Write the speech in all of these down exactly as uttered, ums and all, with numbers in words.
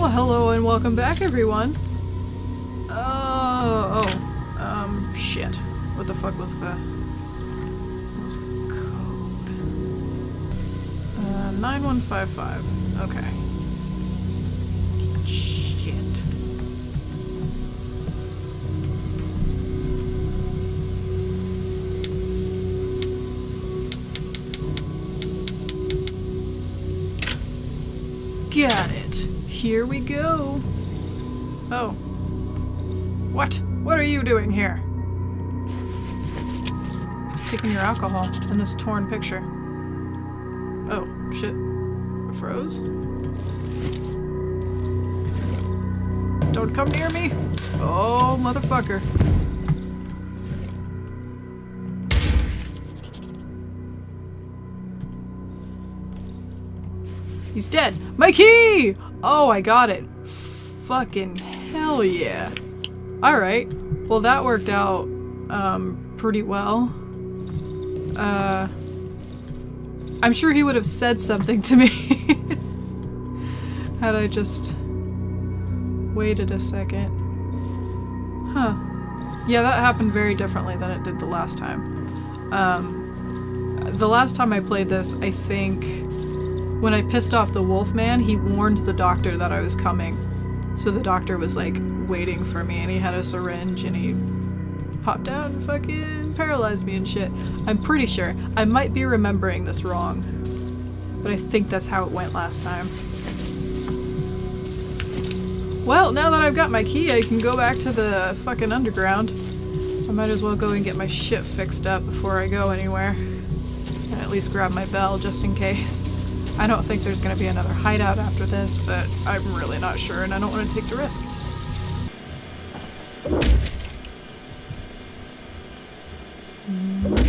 Well, hello and welcome back, everyone. Oh, oh, um, shit. What the fuck was the... What was the code? Uh, nine one five five. Okay. Shit. Got it. Here we go. Oh. What? What are you doing here? Taking your alcohol in this torn picture. Oh, shit. I froze? Don't come near me! Oh, motherfucker. He's dead. My key! Oh, I got it. Fucking hell yeah. Alright. Well, that worked out um, pretty well. Uh, I'm sure he would have said something to me had I just waited a second. Huh. Yeah, that happened very differently than it did the last time. Um, the last time I played this, I think... When I pissed off the Wolfman, he warned the doctor that I was coming. So the doctor was like waiting for me and he had a syringe and he popped out and fucking paralyzed me and shit. I'm pretty sure. I might be remembering this wrong. But I think that's how it went last time. Well, now that I've got my key, I can go back to the fucking underground. I might as well go and get my shit fixed up before I go anywhere. And at least grab my bell just in case. I don't think there's going to be another hideout after this, but I'm really not sure and I don't want to take the risk. Mm-hmm.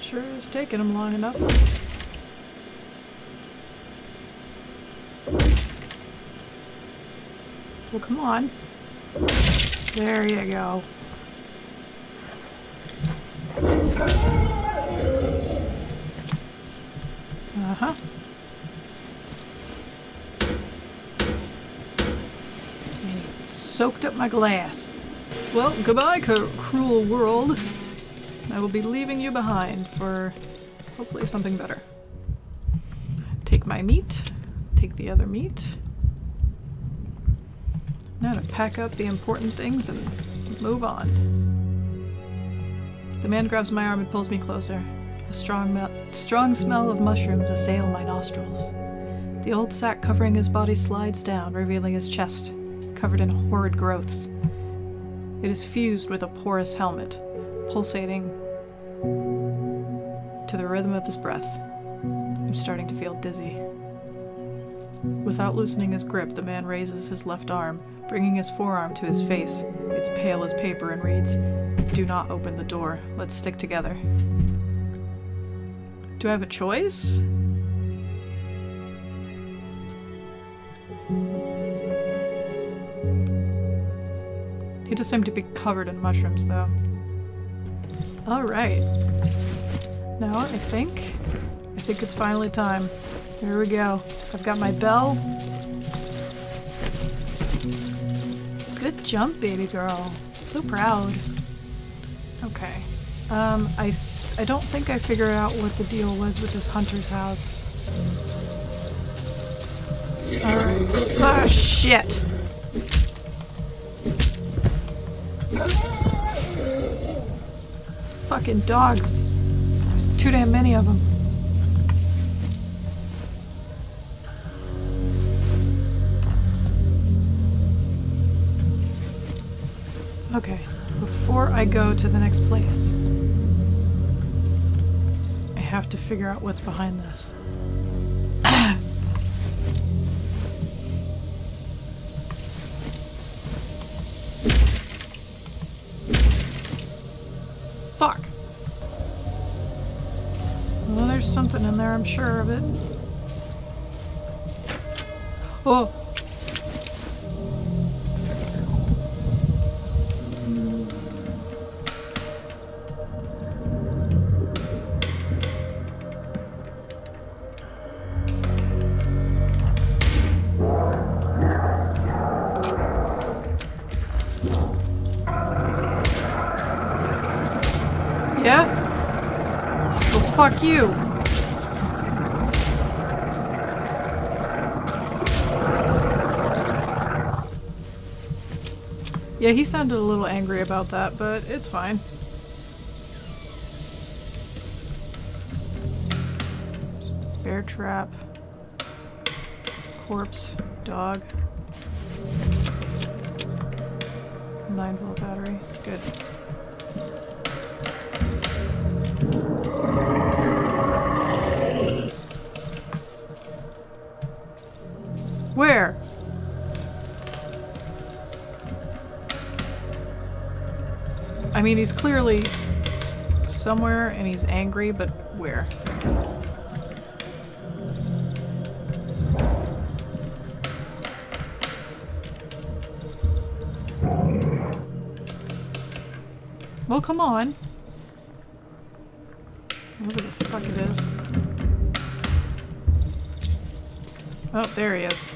Sure is taking him long enough. Well, come on. There you go. Uh-huh. And he soaked up my glass. Well, goodbye, cruel world. I will be leaving you behind for hopefully something better. Take my meat, take the other meat. Now to pack up the important things and move on. The man grabs my arm and pulls me closer. A strong, strong smell of mushrooms assail my nostrils. The old sack covering his body slides down, revealing his chest, covered in horrid growths. It is fused with a porous helmet, pulsating to the rhythm of his breath. I'm starting to feel dizzy. Without loosening his grip, the man raises his left arm, bringing his forearm to his face. It's pale as paper and reads, "Do not open the door. Let's stick together." Do I have a choice? He just seemed to be covered in mushrooms, though. Alright. Now I think, I think it's finally time. Here we go. I've got my bell. Good jump, baby girl. So proud. Okay. Um, I, I don't think I figured out what the deal was with this hunter's house. Um, oh, shit! Fucking dogs. There's too damn many of them. Okay, before I go to the next place, I have to figure out what's behind this. There's something in there, I'm sure of it. Oh! Fuck you. Yeah, he sounded a little angry about that, but it's fine. Bear trap. Corpse. Dog. nine volt battery. Good. Where? I mean, he's clearly somewhere and he's angry, but where? Well, come on. Whatever the fuck it is. Oh, there he is.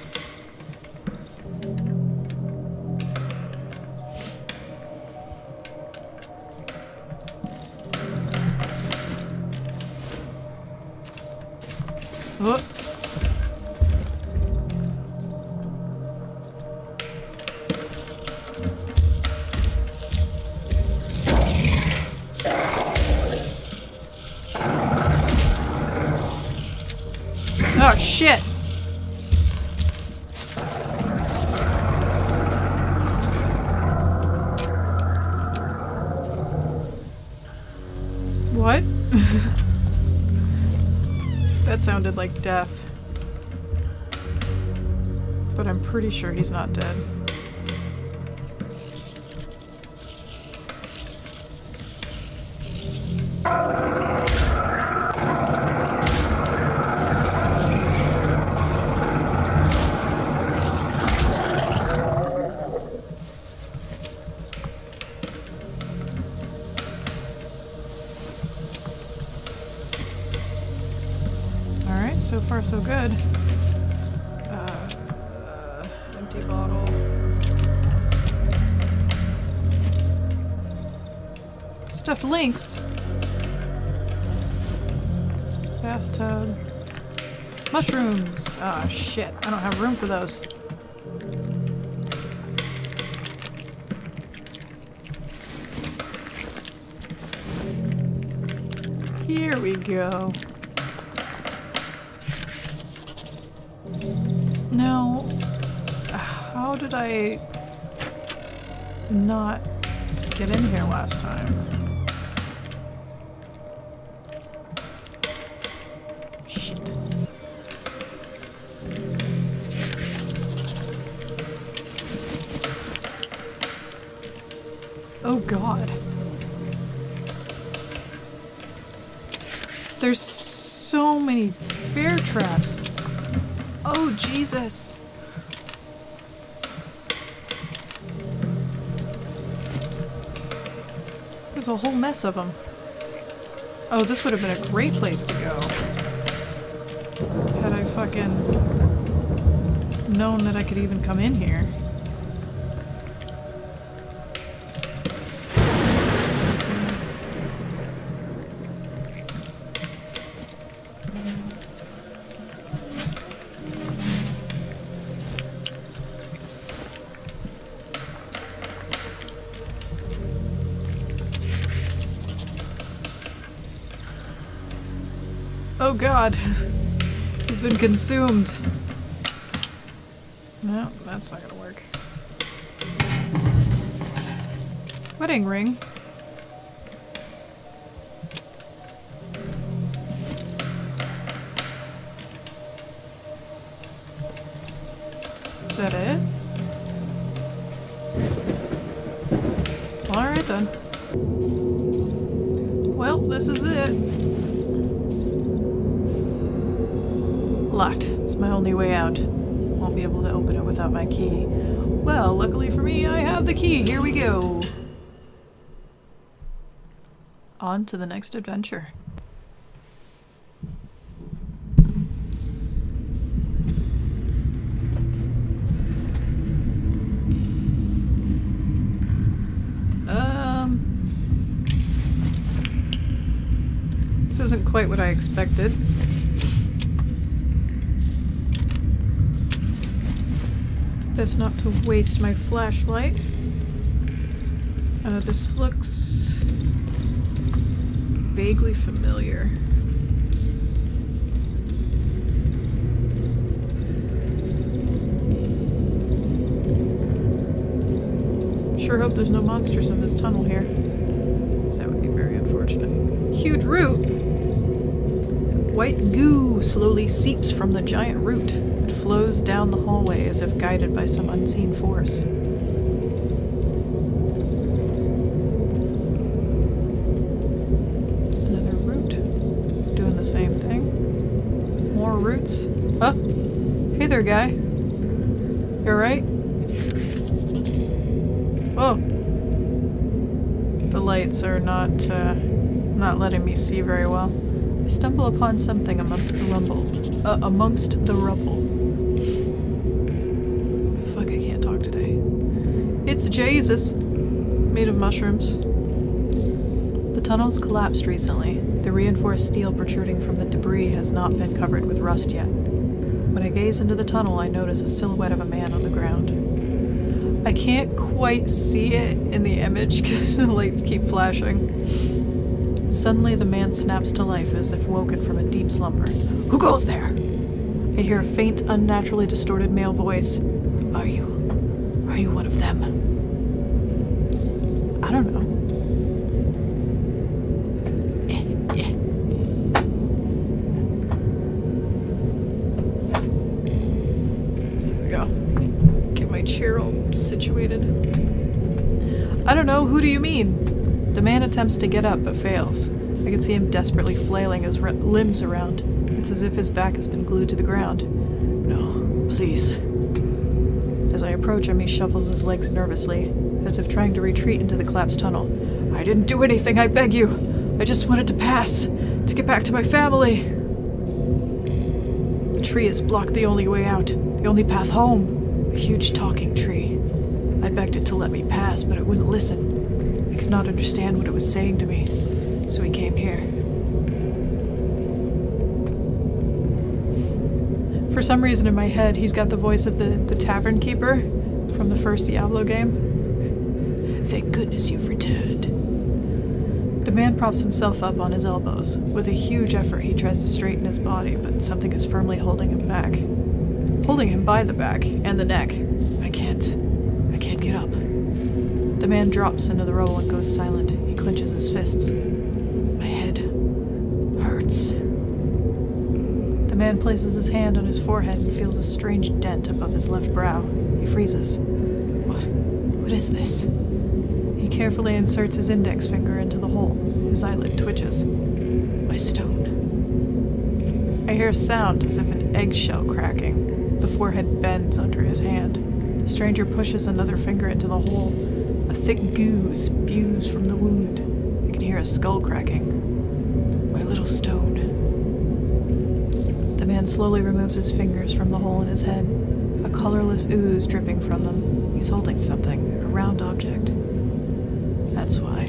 Look. Oh shit. What? That sounded like death. But I'm pretty sure he's not dead. So far, so good. Uh, uh, empty bottle. Stuffed lynx. Bathtub. Mushrooms. Ah, shit. I don't have room for those. Here we go. Now, how did I not get in here last time? Shit. Oh god. There's so many bear traps. Oh, Jesus. There's a whole mess of them. Oh, this would have been a great place to go. Had I fucking known that I could even come in here. Oh god, he's been consumed. No, that's not gonna work. Wedding ring. Is that it? Alright then. Well, this is it. locked. It's my only way out. Won't be able to open it without my key. Well, luckily for me, I have the key. Here we go. On to the next adventure. Um, this isn't quite what I expected. Best not to waste my flashlight. Uh, this looks vaguely familiar. Sure hope there's no monsters in this tunnel here, because that would be very unfortunate. Huge root! White goo slowly seeps from the giant root. It flows down the hallway as if guided by some unseen force. Same thing. More roots. Oh! Hey there, guy. You alright? Whoa! The lights are not, uh, not letting me see very well. I stumble upon something amongst the rumble. Uh, amongst the rubble. Fuck, I can't talk today. It's Jesus! Made of mushrooms. The tunnel's collapsed recently. The reinforced steel protruding from the debris has not been covered with rust yet. When I gaze into the tunnel, I notice a silhouette of a man on the ground. I can't quite see it in the image because the lights keep flashing. Suddenly, the man snaps to life as if woken from a deep slumber. Who goes there? I hear a faint, unnaturally distorted male voice. Are you... are you one of them? I don't know. Situated. I don't know, who do you mean? The man attempts to get up, but fails. I can see him desperately flailing his limbs around. It's as if his back has been glued to the ground. No, please. As I approach him, he shuffles his legs nervously, as if trying to retreat into the collapsed tunnel. I didn't do anything, I beg you! I just wanted to pass, to get back to my family! The tree has blocked the only way out, the only path home. A huge talking tree. I begged it to let me pass, but it wouldn't listen. I could not understand what it was saying to me, so we came here. For some reason in my head, he's got the voice of the, the tavern keeper from the first Diablo game. Thank goodness you've returned. The man props himself up on his elbows. With a huge effort, he tries to straighten his body, but something is firmly holding him back. Holding him by the back and the neck. I can't. I can't get up. The man drops into the rubble and goes silent. He clenches his fists. My head hurts. The man places his hand on his forehead and feels a strange dent above his left brow. He freezes. What? What is this? He carefully inserts his index finger into the hole. His eyelid twitches. My stone. I hear a sound as if an eggshell cracking. The forehead bends under his hand. The stranger pushes another finger into the hole. A thick goo spews from the wound. I can hear a skull cracking. My little stone. The man slowly removes his fingers from the hole in his head. A colorless ooze dripping from them. He's holding something, a round object. That's why.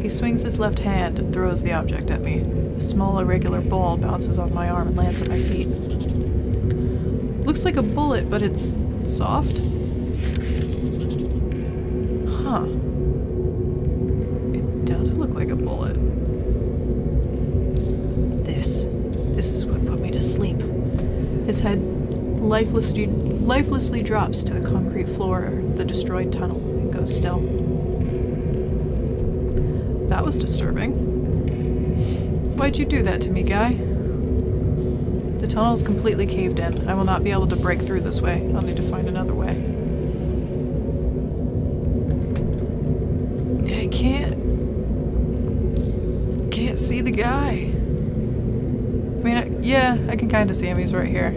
He swings his left hand and throws the object at me. A small irregular ball bounces off my arm and lands at my feet. Looks like a bullet, but it's... soft? Huh. It does look like a bullet. This. This is what put me to sleep. His head lifelessly, lifelessly drops to the concrete floor of the destroyed tunnel and goes still. That was disturbing. Why'd you do that to me, guy? The tunnel is completely caved in. I will not be able to break through this way. I'll need to find another way. I can't... Can't see the guy. mean, I, yeah, I can kind of see him. He's right here.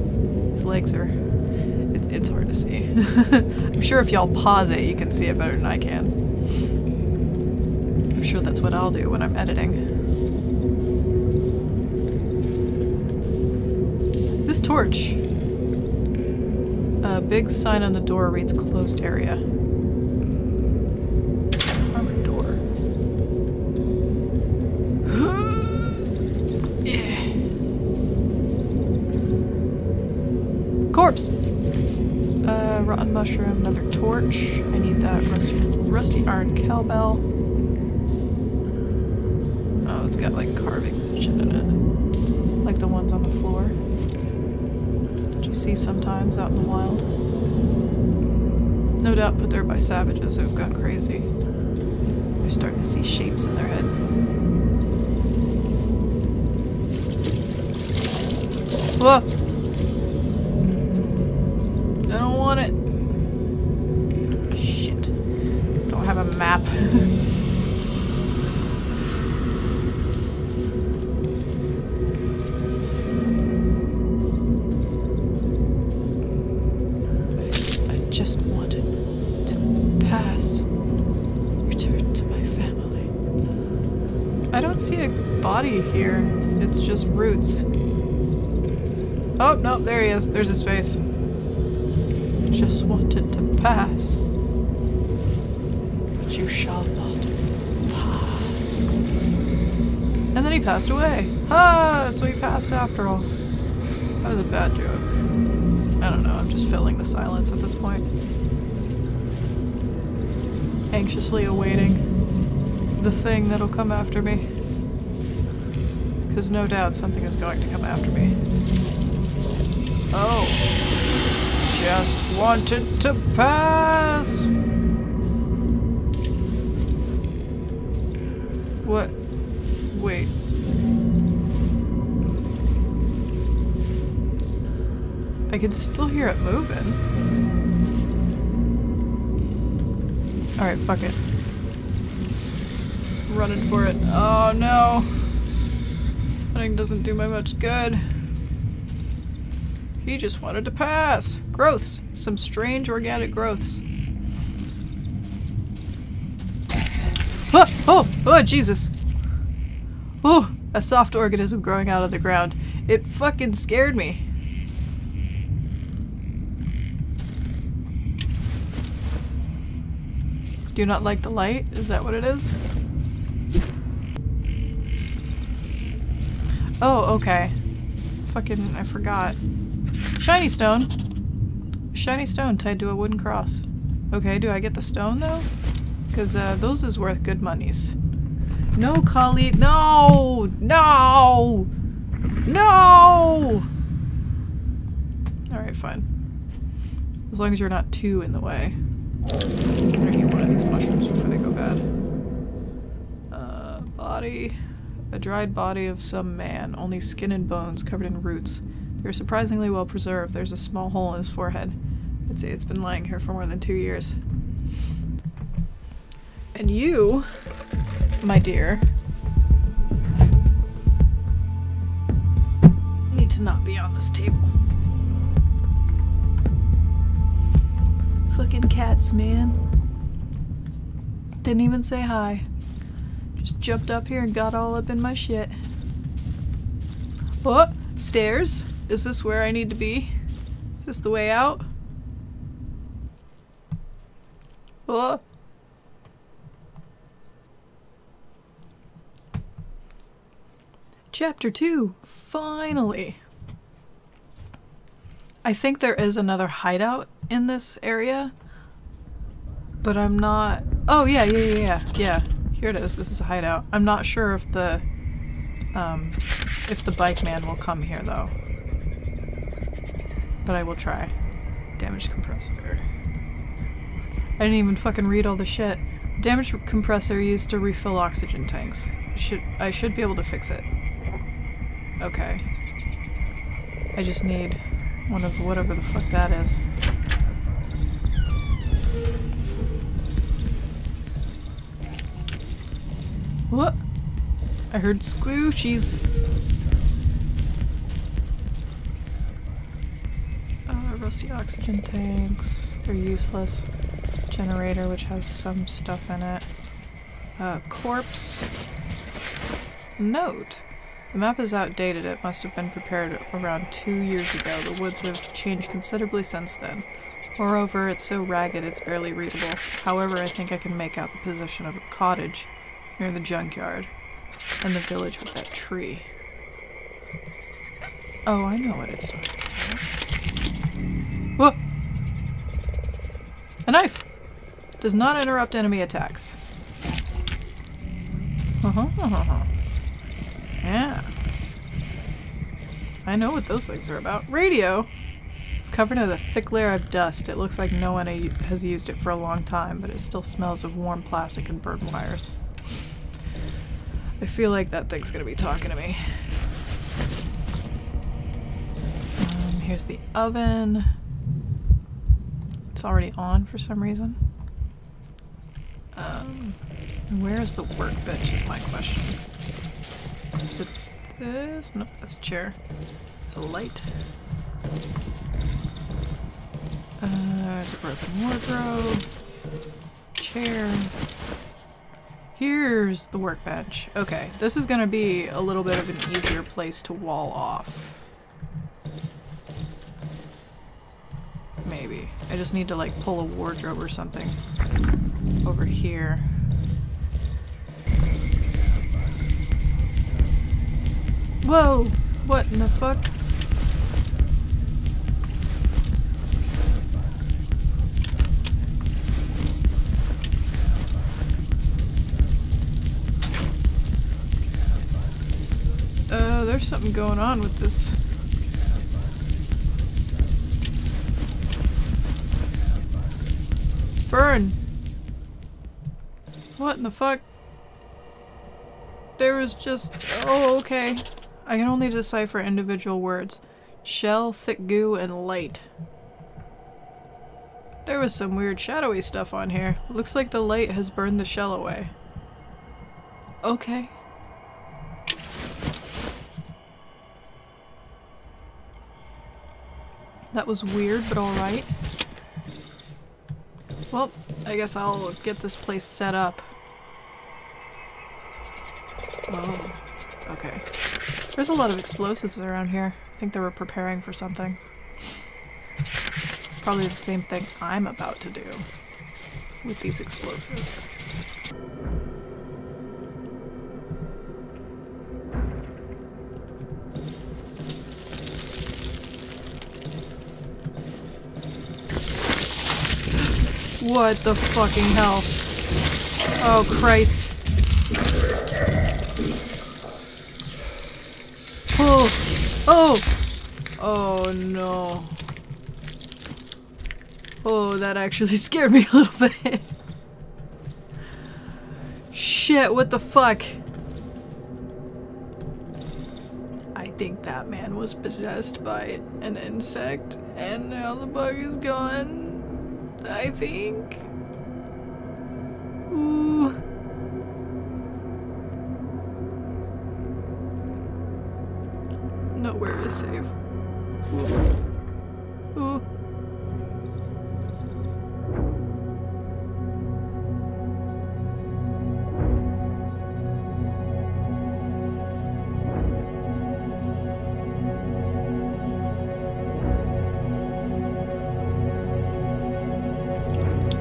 His legs are... It, it's hard to see. I'm sure if y'all pause it, you can see it better than I can. I'm sure that's what I'll do when I'm editing. This torch. A big sign on the door reads closed area. Armored door. Yeah. Corpse! Uh, rotten mushroom, another torch. I need that rusty, rusty iron cowbell. Oh, it's got like carvings and shit in it. Like the ones on the floor. You see sometimes out in the wild. No doubt put there by savages who've gone crazy. You're starting to see shapes in their head. Whoa! I don't want it! Shit. Don't have a map. Here. It's just roots. Oh, no, there he is. There's his face. I just wanted to pass. But you shall not pass. And then he passed away. Ah, so he passed after all. That was a bad joke. I don't know, I'm just filling the silence at this point. Anxiously awaiting the thing that'll come after me. There's no doubt something is going to come after me. Oh. Just wanted to pass! What? Wait. I can still hear it moving. Alright, fuck it. Running for it. Oh no! Doesn't do my much good. He just wanted to pass. Growths. Some strange organic growths. Oh, oh, oh, Jesus. Oh, a soft organism growing out of the ground. It fucking scared me. Do you not like the light? Is that what it is? Oh, okay. Fucking, I forgot. Shiny stone! Shiny stone tied to a wooden cross. Okay, do I get the stone though? Because uh, those is worth good monies. No, Kali- No! No! No! Alright, fine. As long as you're not too in the way. I'm gonna get one of these mushrooms before they go bad. Uh, body... A dried body of some man, only skin and bones, covered in roots. They're surprisingly well preserved. There's a small hole in his forehead. I'd say it's been lying here for more than two years. And you, my dear, need to not be on this table. Fucking cats, man. Didn't even say hi. Just jumped up here and got all up in my shit. Oh! Stairs? Is this where I need to be? Is this the way out? Oh! Chapter two! Finally! I think there is another hideout in this area, but I'm not... Oh yeah, yeah, yeah, yeah, yeah. Here it is. This is a hideout. I'm not sure if the um, if the bike man will come here though, but I will try. Damaged compressor. I didn't even fucking read all the shit. Damaged compressor used to refill oxygen tanks. Should I should be able to fix it? Okay. I just need one of whatever the fuck that is. What? I heard squishies. was the oxygen tanks. They're useless. Generator, which has some stuff in it. Uh, corpse. Note. The map is outdated. It must have been prepared around two years ago. The woods have changed considerably since then. Moreover, it's so ragged it's barely readable. However, I think I can make out the position of a cottage near the junkyard and the village with that tree. Oh, I know what it's talking about. Whoa! A knife! Does not interrupt enemy attacks. Uh-huh. Yeah. I know what those things are about. Radio! It's covered in a thick layer of dust. It looks like no one has used it for a long time, but it still smells of warm plastic and burnt wires. I feel like that thing's gonna be talking to me. Um, here's the oven. It's already on for some reason. Um, where is the workbench is my question. Is it this? Nope, that's a chair. It's a light. Uh, there's a broken wardrobe. Chair. Here's the workbench. Okay, this is gonna be a little bit of an easier place to wall off. Maybe. I just need to like pull a wardrobe or something over here. Whoa! What in the fuck? Uh, there's something going on with this. Burn! What in the fuck? There was just... Oh, okay. I can only decipher individual words. Shell, thick goo, and light. There was some weird shadowy stuff on here. Looks like the light has burned the shell away. Okay. That was weird, but alright. Well, I guess I'll get this place set up. Oh, okay. There's a lot of explosives around here. I think they were preparing for something. Probably the same thing I'm about to do with these explosives. What the fucking hell? Oh, Christ. Oh! Oh! Oh no. Oh, that actually scared me a little bit. Shit, what the fuck? I think that man was possessed by an insect, and now the bug is gone. I think. Ooh. Nowhere is safe. Ooh. Ooh.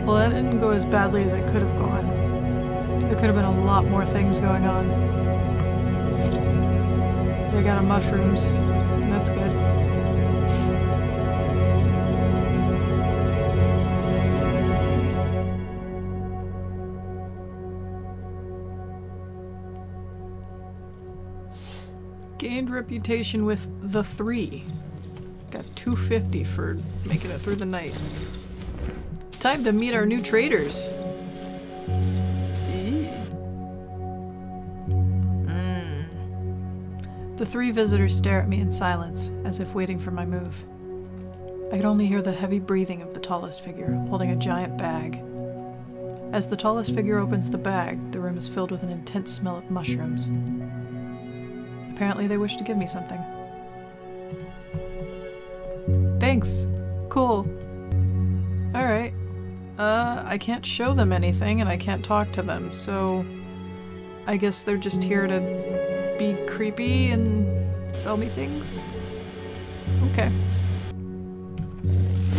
Well, that didn't go as badly as it could have gone. There could have been a lot more things going on. They got a mushrooms, and that's good. Gained reputation with the three. Got two fifty for making it through the night. Time to meet our new traders. The three visitors stare at me in silence, as if waiting for my move. I could only hear the heavy breathing of the tallest figure, holding a giant bag. As the tallest figure opens the bag, the room is filled with an intense smell of mushrooms. Apparently they wish to give me something. Thanks! Cool. Alright. Uh, I can't show them anything and I can't talk to them, so I guess they're just here to be creepy and sell me things? Okay.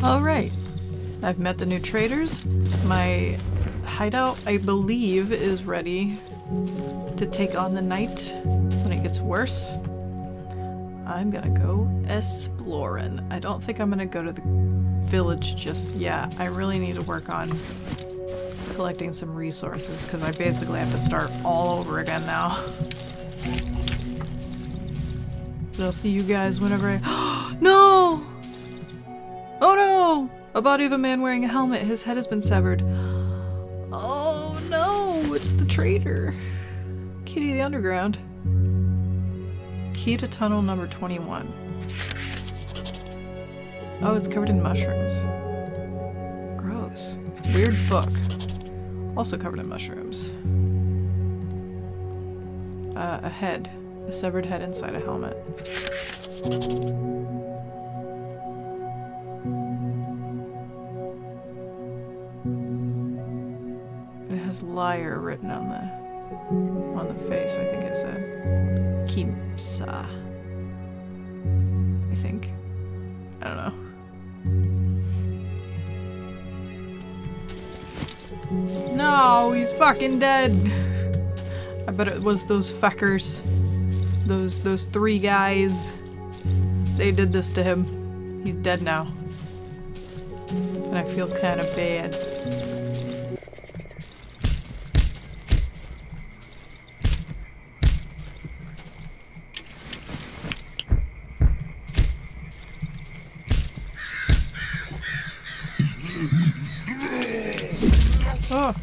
Alright. I've met the new traders. My hideout, I believe, is ready to take on the night when it gets worse. I'm gonna go exploring. I don't think I'm gonna go to the village just yet. I really need to work on collecting some resources because I basically have to start all over again now. But I'll see you guys whenever I- No! Oh no! A body of a man wearing a helmet. His head has been severed. Oh no! It's the traitor. Kitty the Underground. Key to tunnel number twenty-one. Oh, it's covered in mushrooms. Gross. Weird book. Also covered in mushrooms. Uh, a head. A severed head inside a helmet. It has liar written on the on the face, I think it said. Kimsa. I think. I don't know. No, he's fucking dead. I bet it was those fuckers. Those those three guys. They did this to him. He's dead now. And I feel kind of bad. Oh.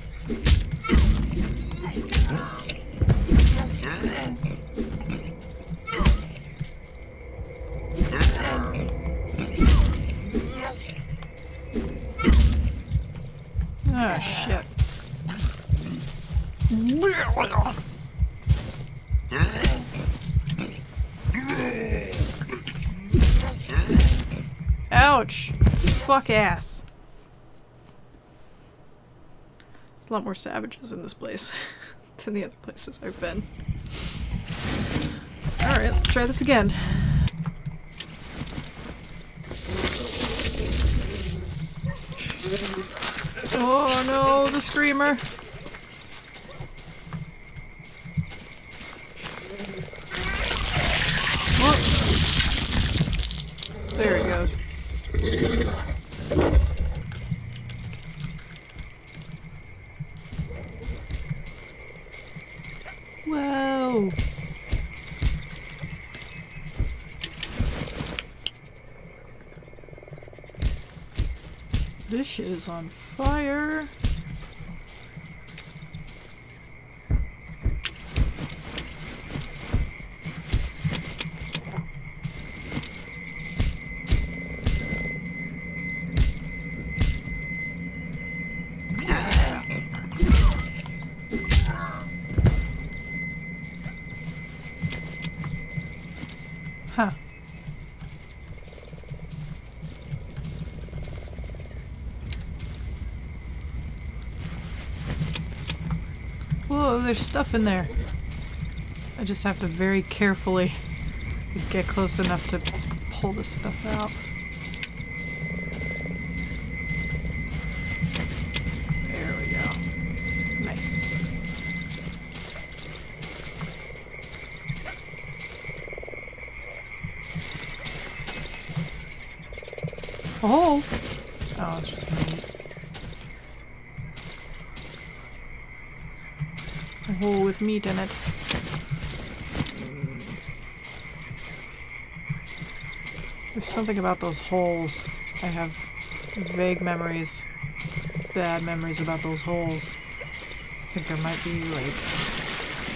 Oh, shit. Ouch. Fuck ass. There's a lot more savages in this place than the other places I've been. Alright, let's try this again. Oh no, the screamer! Whoop. There he goes. Whoa! This shit is on fire. Huh. Whoa, there's stuff in there. I just have to very carefully get close enough to pull this stuff out. There we go. Nice. Oh! Oh, it's just me. A hole with meat in it. There's something about those holes. I have vague memories, bad memories about those holes. I think there might be like,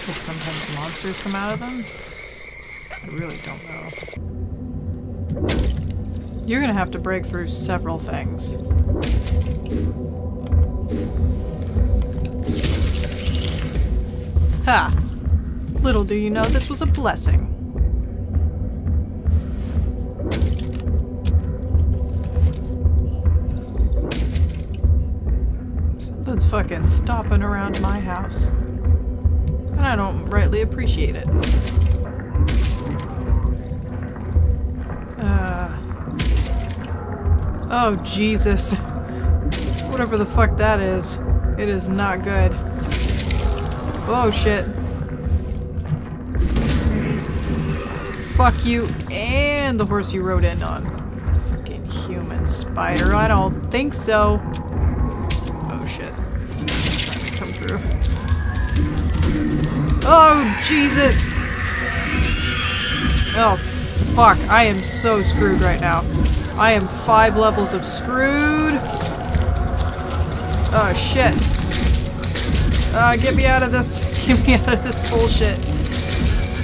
like sometimes monsters come out of them. I really don't know. You're gonna have to break through several things. Ha! Little do you know, this was a blessing. Something's fucking stomping around my house. And I don't rightly appreciate it. Uh. Oh, Jesus. Whatever the fuck that is, it is not good. Oh, shit. Fuck you and the horse you rode in on. Fucking human spider. I don't think so. Oh, shit. Just trying to come through. Oh, Jesus. Oh, fuck. I am so screwed right now. I am five levels of screwed. Oh, shit. Uh, get me out of this. Get me out of this bullshit.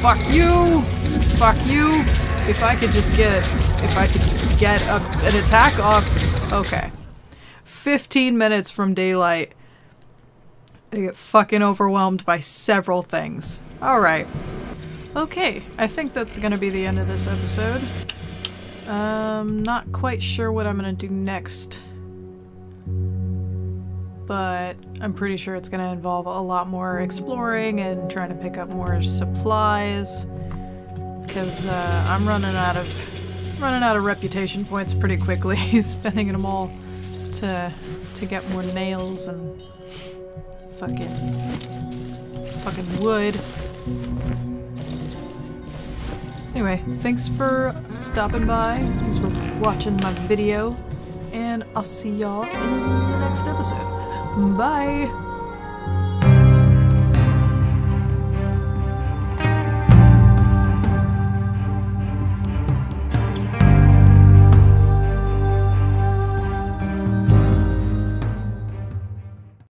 Fuck you. Fuck you. If I could just get it. If I could just get a, an attack off. Okay. fifteen minutes from daylight. I get fucking overwhelmed by several things. Alright. Okay. I think that's gonna be the end of this episode. Um, not quite sure what I'm gonna do next. But I'm pretty sure it's gonna involve a lot more exploring and trying to pick up more supplies, because uh, I'm running out of running out of reputation points pretty quickly, spending them all to to get more nails and fucking fucking wood. Anyway, thanks for stopping by, thanks for watching my video, and I'll see y'all in the next episode. Bye!